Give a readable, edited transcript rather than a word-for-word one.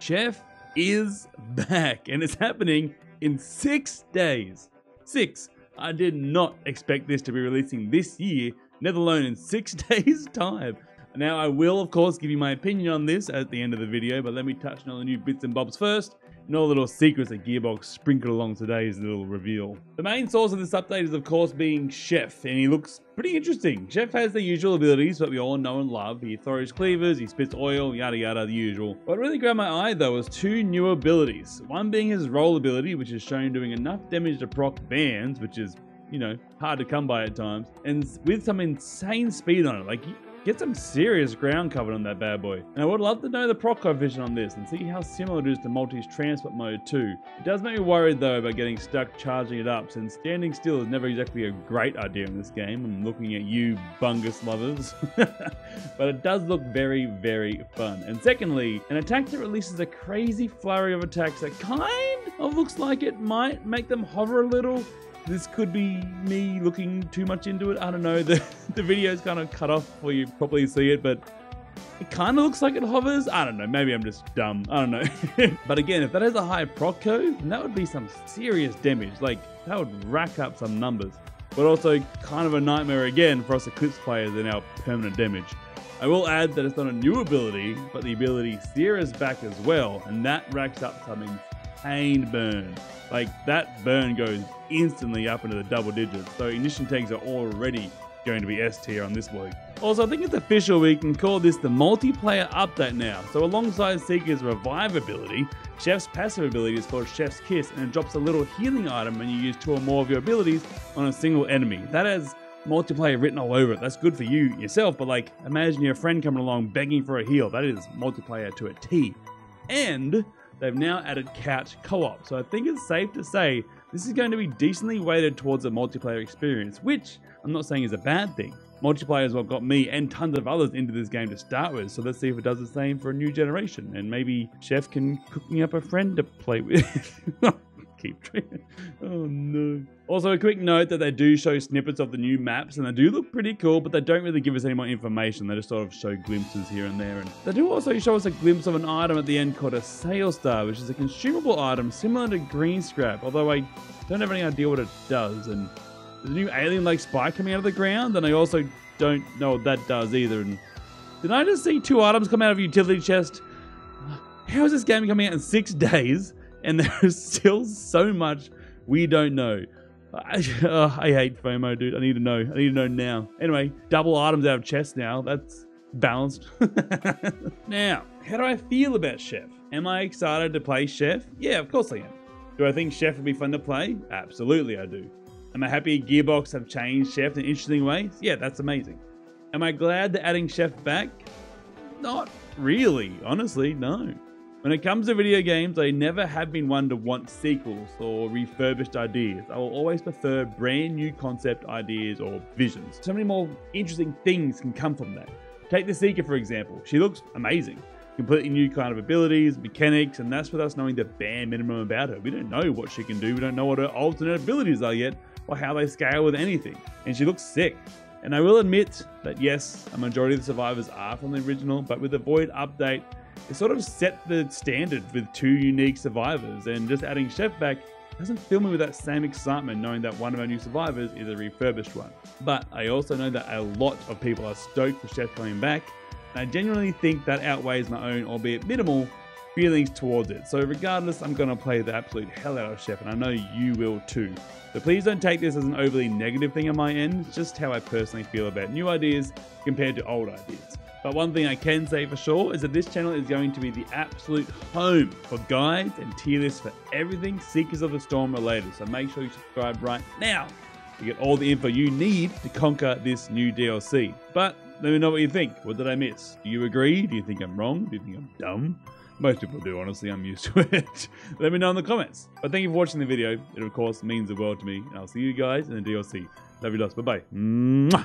Chef is back, and it's happening in 6 days. 6. I did not expect this to be releasing this year, let alone in 6 days' time. Now, I will, of course, give you my opinion on this at the end of the video, but let me touch on all the new bits and bobs first, and all the little secrets that Gearbox sprinkled along today's little reveal. The main source of this update is, of course, being Chef, and he looks pretty interesting. Chef has the usual abilities that we all know and love. He throws cleavers, he spits oil, yada yada, the usual. What really grabbed my eye, though, was 2 new abilities. One being his roll ability, which is shown doing enough damage to proc vans, which is, you know, hard to come by at times, and with some insane speed on it. Like, get some serious ground covered on that bad boy. And I would love to know the proc coefficient on this and see how similar it is to Multi's transport mode too. It does make me worried though about getting stuck charging it up, since standing still is never exactly a great idea in this game. I'm looking at you, bungus lovers. But it does look very, very fun. And secondly, an attack that releases a crazy flurry of attacks that kind of looks like it might make them hover a little. This could be me looking too much into it. I don't know. The video's kind of cut off before you probably see it, but it kind of looks like it hovers. I don't know. Maybe I'm just dumb. I don't know. But again, if that has a high proc code, then that would be some serious damage. Like, that would rack up some numbers. But also kind of a nightmare again for us Eclipse players in our permanent damage. I will add that it's not a new ability, but the ability Seer is back as well, and that racks up some insane burn. Like, that burn goes instantly up into the double digits, so ignition tanks are already going to be S tier on this bloke. Also, I think it's official, we can call this the multiplayer update now. So alongside Seeker's revive ability, Chef's passive ability is called Chef's Kiss, and it drops a little healing item when you use 2 or more of your abilities on a single enemy. That has multiplayer written all over it. That's good for you yourself, but like, imagine your friend coming along begging for a heal. That is multiplayer to a T. And they've now added couch co-op, so I think it's safe to say this is going to be decently weighted towards a multiplayer experience, which I'm not saying is a bad thing. Multiplayer is what got me and tons of others into this game to start with, so let's see if it does the same for a new generation, and maybe Chef can cook me up a friend to play with. Keep trying. Oh no. Also, a quick note that they do show snippets of the new maps, and they do look pretty cool, but they don't really give us any more information. They just sort of show glimpses here and there. And they do also show us a glimpse of an item at the end called a Sail Star, which is a consumable item similar to green scrap, although I don't have any idea what it does. And there's a new alien-like spike coming out of the ground, and I also don't know what that does either. And did I just see 2 items come out of a utility chest? How is this game coming out in 6 days? And there is still so much we don't know. I hate FOMO, dude. I need to know. I need to know now. Anyway, double items out of chests now. That's balanced. Now, how do I feel about Chef? Am I excited to play Chef? Yeah, of course I am. Do I think Chef will be fun to play? Absolutely, I do. Am I happy Gearbox have changed Chef in interesting ways? Yeah, that's amazing. Am I glad they're adding Chef back? Not really. Honestly, no. When it comes to video games, I never have been one to want sequels or refurbished ideas. I will always prefer brand new concept ideas or visions. So many more interesting things can come from that. Take the Seeker, for example. She looks amazing. Completely new kind of abilities, mechanics, and that's with us knowing the bare minimum about her. We don't know what she can do. We don't know what her alternate abilities are yet, or how they scale with anything. And she looks sick. And I will admit that yes, a majority of the survivors are from the original, but with the Void update, it sort of set the standard with 2 unique survivors, and just adding Chef back doesn't fill me with that same excitement knowing that one of our new survivors is a refurbished one. But I also know that a lot of people are stoked for Chef coming back, and I genuinely think that outweighs my own, albeit minimal, feelings towards it. So regardless, I'm going to play the absolute hell out of Chef, and I know you will too. So please don't take this as an overly negative thing on my end, just how I personally feel about new ideas compared to old ideas. But one thing I can say for sure is that this channel is going to be the absolute home for guides and tier lists for everything Seekers of the Storm related. So make sure you subscribe right now to get all the info you need to conquer this new DLC. But let me know what you think. What did I miss? Do you agree? Do you think I'm wrong? Do you think I'm dumb? Most people do, honestly. I'm used to it. Let me know in the comments. But thank you for watching the video. It, of course, means the world to me. And I'll see you guys in the DLC. Love you lots. Bye-bye.